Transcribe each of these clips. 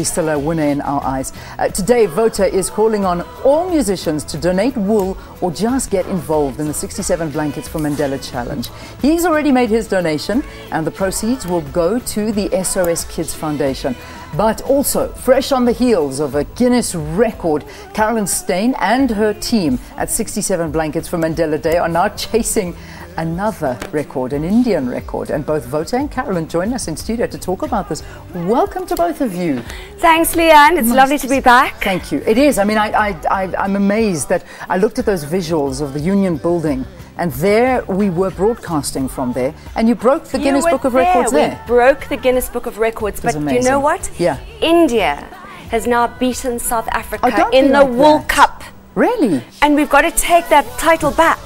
He's still a winner in our eyes. Today, Wouter is calling on all musicians to donate wool or just get involved in the 67 Blankets for Mandela Challenge. He's already made his donation and the proceeds will go to the SOS Kids Foundation. But also, fresh on the heels of a Guinness record, Carolyn Steyn and her team at 67 Blankets for Mandela Day are now chasing another record, an Indian record, and both Wouter and Carolyn join us in studio to talk about this. Welcome to both of you. Thanks, Leanne. It's lovely to be back. Thank you. It is. I mean, I'm amazed that I looked at those visuals of the Union Building, and there we were broadcasting from there, and you broke the Guinness Book of Records there. We broke the Guinness Book of Records, but you know what? Yeah. India has now beaten South Africa in the World Cup. Really? And we've got to take that title back.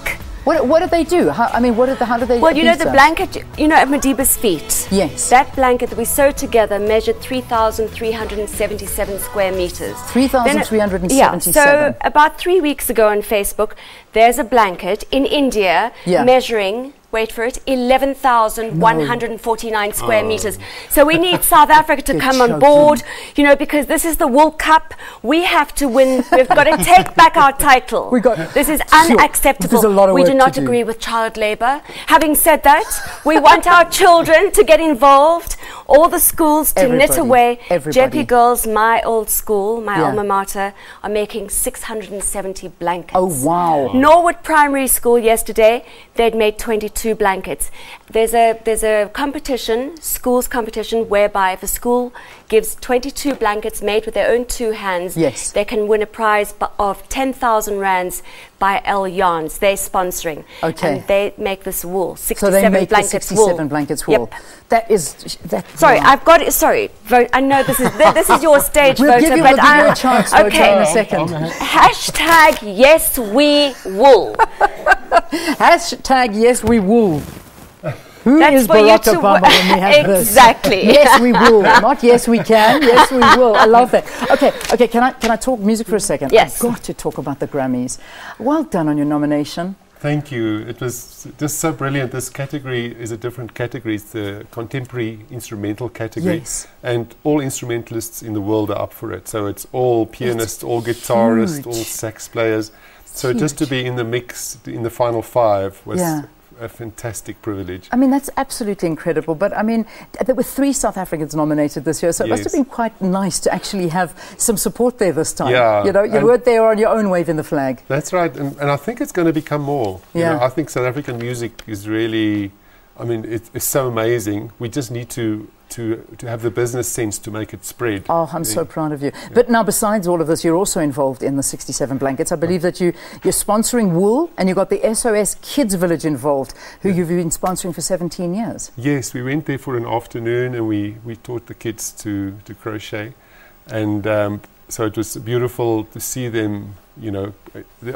What did they do? How did they? Well, you know the blanket, you know, at Madiba's feet. Yes. That blanket that we sewed together measured 3,377 square meters. 3,377. Yeah. So about 3 weeks ago on Facebook, there's a blanket in India measuring, wait for it, 11,149 square meters. So we need South Africa to come on board, you know, because this is the World Cup. We have to win. We've got to take back our title. This is unacceptable. We do not agree with child labour. Having said that, we want our children to get involved. All the schools to knit away. Jeppy girls, my old school, my alma mater, are making 670 blankets. Oh, wow. Norwood Primary School yesterday, they'd made 22. Blankets. There's a competition, schools competition, whereby if a school gives 22 blankets made with their own two hands, they can win a prize of 10,000 rands by L Yarns. They're sponsoring. Okay. And they make this wool. 67 blankets wool. Yep. That is. Sorry, I know this is this is your stage, we'll Wouter, but I chance, okay. In a second. Hashtag yes we wool. Hashtag yes we wool. Who is Barack Obama when we have this? Exactly. Yes we will. Not yes we can. Yes we will. I love that. Okay. Can I talk music for a second? Yes. I've got to talk about the Grammys. Well done on your nomination. Thank you. It was just so brilliant. This category is a different category. It's the contemporary instrumental category. Yes. And all instrumentalists in the world are up for it. So it's all pianists, all guitarists, all sax players. So just to be in the mix, in the final five, was a fantastic privilege. I mean, that's absolutely incredible. But I mean, there were 3 South Africans nominated this year, so it must have been quite nice to actually have some support there this time. Yeah, you know, you weren't there on your own waving the flag. That's right, and I think it's going to become more. Yeah. You know, I think South African music is really, I mean, it's so amazing. We just need to have the business sense to make it spread. Oh, I'm so proud of you. Yeah. But now, besides all of this, you're also involved in the 67 Blankets. I believe that you're sponsoring wool, and you got the SOS Kids Village involved, who you've been sponsoring for 17 years. Yes, we went there for an afternoon, and we taught the kids to crochet. And so it was beautiful to see them, you know.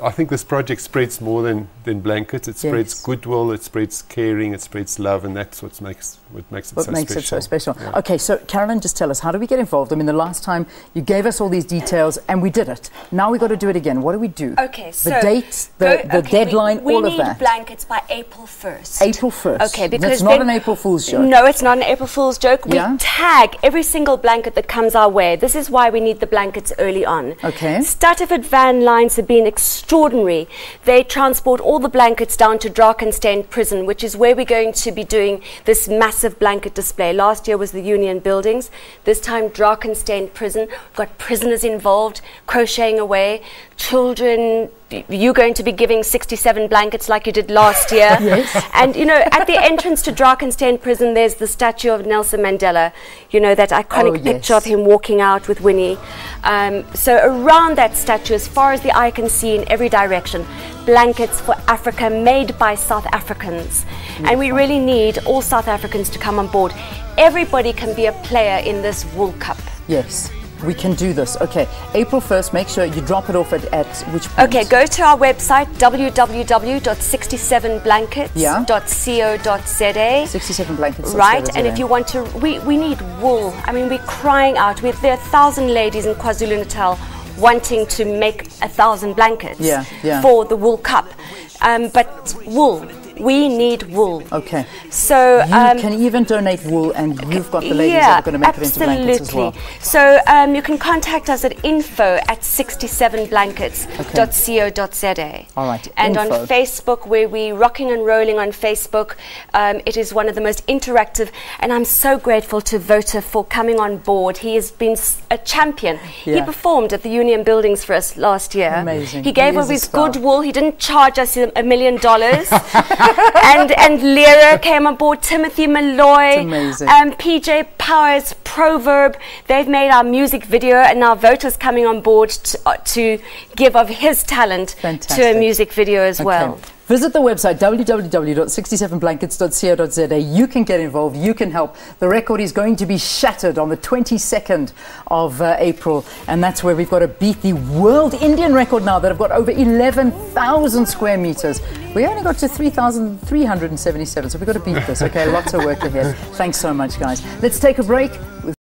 I think this project spreads more than blankets. It spreads goodwill, it spreads caring, it spreads love, and that's what makes it so special. Yeah. Okay, so Carolyn, just tell us, how do we get involved? I mean, the last time you gave us all these details and we did it. Now we've got to do it again. What do we do? Okay, so the date, the deadline, all of that. We need blankets by April 1st. April 1st. Okay, because it's not an April Fool's joke. No, it's not an April Fool's joke. Yeah. We tag every single blanket that comes our way. This is why we need the blankets early on. Okay. Stutterford Van Lumpen have been extraordinary. They transport all the blankets down to Drakenstein Prison, which is where we're going to be doing this massive blanket display. Last year was the Union Buildings. This time, Drakenstein Prison. We've got prisoners involved, crocheting away, children. You're going to be giving 67 blankets like you did last year. And, you know, at the entrance to Drakenstein Prison, there's the statue of Nelson Mandela, you know, that iconic picture of him walking out with Winnie. So around that statue, as far as the eye can see in every direction, blankets for Africa made by South Africans. And we really need all South Africans to come on board. Everybody can be a player in this World Cup. Yes. We can do this. Okay, April 1st, make sure you drop it off at which point? Okay, go to our website, www.67blankets.co.za. 67 blankets. Right, and if you want to, we need wool. I mean, we're crying out. There are 1,000 ladies in KwaZulu Natal wanting to make 1,000 blankets for the Wool Cup. But wool We need wool. Okay. So you can even donate wool, and you've got the ladies that are going to make it into blankets as well. So you can contact us at info@67blankets.co.za. All right. And on Facebook, where we're rocking and rolling on Facebook, it is one of the most interactive. And I'm so grateful to Wouter for coming on board. He has been a champion. Yeah. He performed at the Union Buildings for us last year. Amazing. He gave us his good wool. He didn't charge us $1 million. And Lira came on board. Timothy Malloy, PJ Powers, Proverb. They've made our music video, and now Wouter's coming on board to give of his talent to a music video as well. Visit the website www.67blankets.co.za. You can get involved. You can help. The record is going to be shattered on the 22nd of April, and that's where we've got to beat the world Indian record now that have got over 11,000 square meters. We only got to 3,377, so we've got to beat this. Okay, lots of work ahead. Thanks so much, guys. Let's take a break.